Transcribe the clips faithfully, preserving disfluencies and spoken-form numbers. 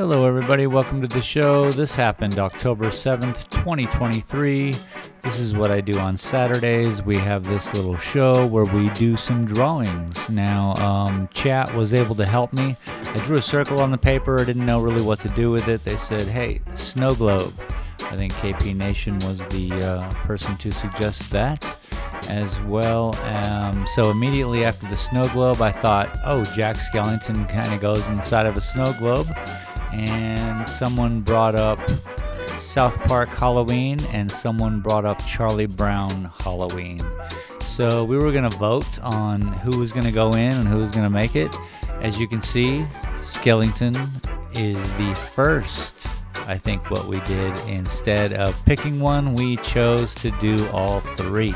Hello everybody, welcome to the show. This happened October seventh, twenty twenty-three. This is what I do on Saturdays. We have this little show where we do some drawings. Now, um, chat was able to help me. I drew a circle on the paper. I didn't know really what to do with it. They said, hey, snow globe. I think K P Nation was the uh, person to suggest that as well. Um, so immediately after the snow globe, I thought, oh, Jack Skellington kind of goes inside of a snow globe. And someone brought up South Park Halloween, and someone brought up Charlie Brown Halloween. So we were going to vote on who was going to go in and who was going to make it. As you can see, Skellington is the first. I think what we did, instead of picking one, we chose to do all three.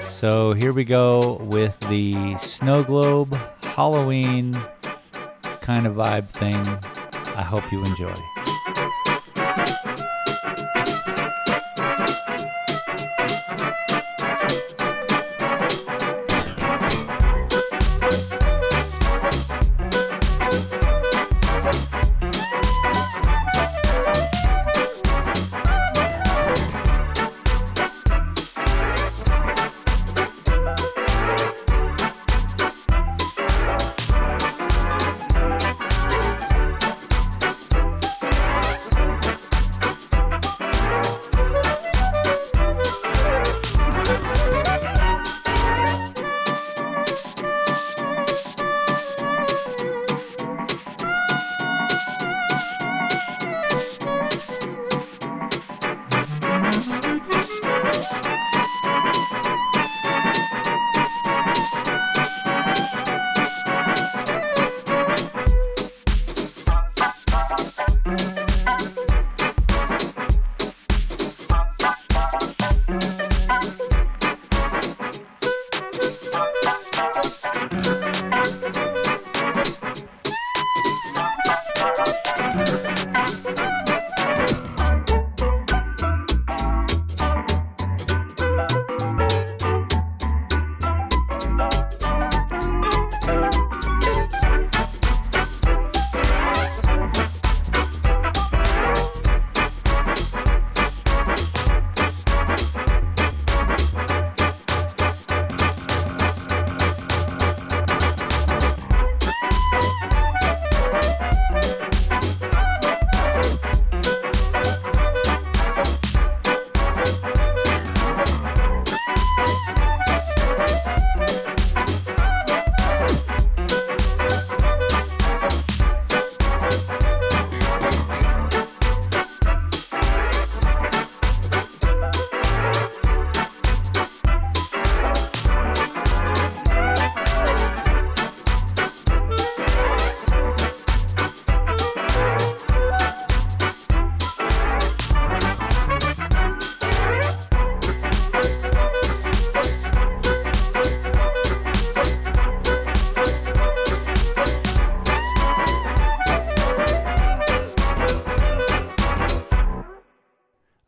So here we go with the snow globe Halloween kind of vibe thing. I hope you enjoy.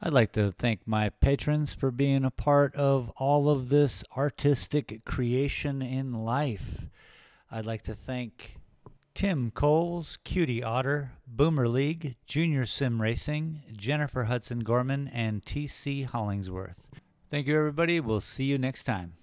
I'd like to thank my patrons for being a part of all of this artistic creation in life. I'd like to thank Tim Coles, Cutie Otter, Boomer League, Junior Sim Racing, Jennifer Hudson Gorman, and T C Hollingsworth. Thank you, everybody. We'll see you next time.